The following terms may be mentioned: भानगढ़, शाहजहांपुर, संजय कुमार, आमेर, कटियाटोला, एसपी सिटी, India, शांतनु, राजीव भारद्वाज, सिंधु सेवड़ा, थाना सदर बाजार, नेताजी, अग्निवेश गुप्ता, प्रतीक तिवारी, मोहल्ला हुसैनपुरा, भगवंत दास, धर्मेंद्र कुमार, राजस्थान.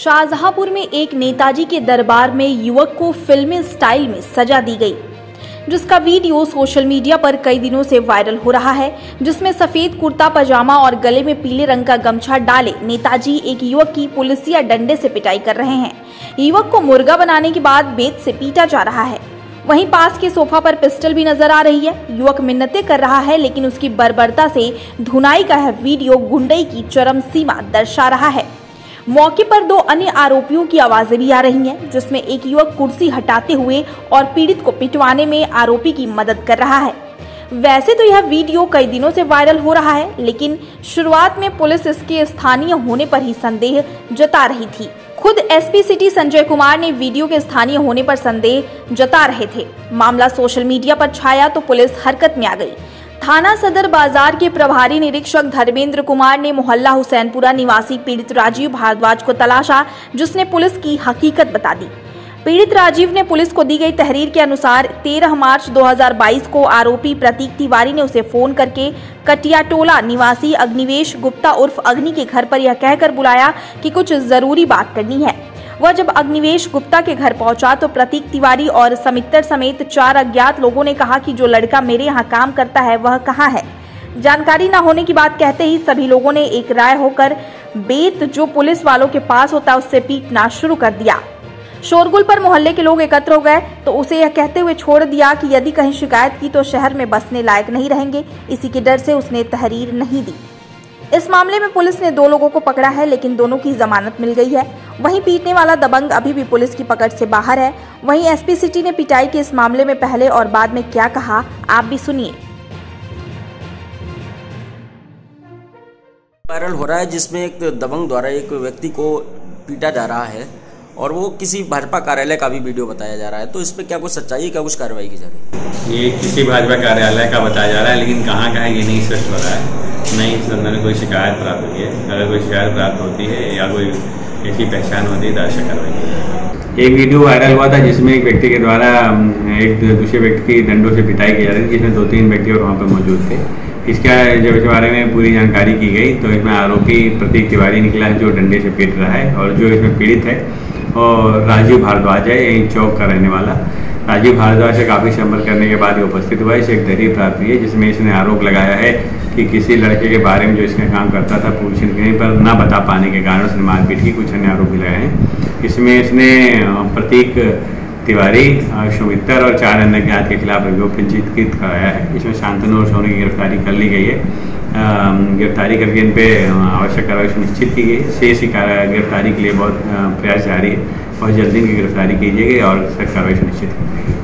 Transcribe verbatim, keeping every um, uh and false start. शाहजहांपुर में एक नेताजी के दरबार में युवक को फिल्मी स्टाइल में सजा दी गई, जिसका वीडियो सोशल मीडिया पर कई दिनों से वायरल हो रहा है, जिसमें सफेद कुर्ता पजामा और गले में पीले रंग का गमछा डाले नेताजी एक युवक की पुलिसिया डंडे से पिटाई कर रहे हैं। युवक को मुर्गा बनाने के बाद बेत से पीटा जा रहा है। वहीं पास के सोफा पर पिस्टल भी नजर आ रही है। युवक मिन्नतें कर रहा है, लेकिन उसकी बर्बरता से धुनाई का यह वीडियो गुंडई की चरम सीमा दर्शा रहा है। मौके पर दो अन्य आरोपियों की आवाजें भी आ रही हैं, जिसमें एक युवक कुर्सी हटाते हुए और पीड़ित को पिटवाने में आरोपी की मदद कर रहा है। वैसे तो यह वीडियो कई दिनों से वायरल हो रहा है, लेकिन शुरुआत में पुलिस इसके स्थानीय होने पर ही संदेह जता रही थी। खुद एसपी सिटी संजय कुमार ने वीडियो के स्थानीय होने पर संदेह जता रहे थे। मामला सोशल मीडिया पर छाया तो पुलिस हरकत में आ गई। थाना सदर बाजार के प्रभारी निरीक्षक धर्मेंद्र कुमार ने मोहल्ला हुसैनपुरा निवासी पीड़ित राजीव भारद्वाज को तलाशा, जिसने पुलिस की हकीकत बता दी। पीड़ित राजीव ने पुलिस को दी गई तहरीर के अनुसार तेरह मार्च दो हज़ार बाईस को आरोपी प्रतीक तिवारी ने उसे फोन करके कटियाटोला निवासी अग्निवेश गुप्ता उर्फ अग्नि के घर पर यह कहकर बुलाया कि कुछ जरूरी बात करनी है। वह जब अग्निवेश गुप्ता के घर पहुंचा तो प्रतीक तिवारी और समित्तर समेत चार अज्ञात लोगों ने कहा कि जो लड़का मेरे यहाँ काम करता है वह कहाँ है। जानकारी न होने की बात कहते ही सभी लोगों ने एक राय होकर बेत जो पुलिस वालों के पास होता उससे पीटना शुरू कर दिया। शोरगुल पर मोहल्ले के लोग एकत्र हो गए तो उसे यह कहते हुए छोड़ दिया कि यदि कहीं शिकायत की तो शहर में बसने लायक नहीं रहेंगे। इसी के डर से उसने तहरीर नहीं दी। इस मामले में पुलिस ने दो लोगों को पकड़ा है, लेकिन दोनों की जमानत मिल गई है। वहीं पीटने वाला दबंग अभी भी पुलिस की पकड़ से बाहर है। वहीं एसपी सिटी ने पिटाई के इस मामले में पहले और बाद में क्या कहा, आप भी सुनिए। वायरल हो रहा है जिसमें एक दबंग द्वारा एक व्यक्ति को पीटा जा रहा है और वो किसी भाजपा कार्यालय का भी वीडियो बताया जा रहा है, तो इस पर क्या कुछ सच्चाई है, क्या कुछ कार्रवाई की जा रही है? ये किसी भाजपा कार्यालय का बताया जा रहा है, लेकिन कहाँ का है ये नहीं स्पष्ट हो रहा है। नहीं इस संदर्भ में कोई शिकायत प्राप्त हुई है। अगर कोई शिकायत प्राप्त होती है या कोई ऐसी पहचान होती है तो आवश्यक कार्रवाई की जाए। एक वीडियो वायरल हुआ था जिसमें एक व्यक्ति के द्वारा एक दूसरे व्यक्ति की डंडों से पिटाई की जा रही थी, जिसमें दो तीन व्यक्ति और वहाँ पर मौजूद थे। इसका जब इस बारे में पूरी जानकारी की गई तो इसमें आरोपी प्रतीक तिवारी निकला है, जो डंडे से पीट रहा है, और जो इसमें पीड़ित है और राजीव भारद्वाज है, यही चौक का रहने वाला। राजीव भारद्वाज से काफ़ी संपर्क करने के बाद ये उपस्थित हुआ। इसे एक तहरीर प्राप्त हुई है जिसमें इसने आरोप लगाया है कि किसी लड़के के बारे में जो इसने काम करता था पूछने पर ना बता पाने के कारण उसने मारपीट की। कुछ अन्य आरोप भी लगाए हैं। इसमें इसने प्रतीक तिवारी, सुमित्तर और चार अन्य अज्ञात के खिलाफ अभियोग पंजीकृत कराया है। इसमें शांतनु और सोने की गिरफ्तारी कर ली गई है। गिरफ्तारी करके इन पर आवश्यक कार्रवाई सुनिश्चित की गई। शेष गिरफ्तारी के लिए बहुत प्रयास जारी है। बहुत जल्दी इनकी गिरफ्तारी की जाएगी और सख्त कार्रवाई सुनिश्चित की जाएगी।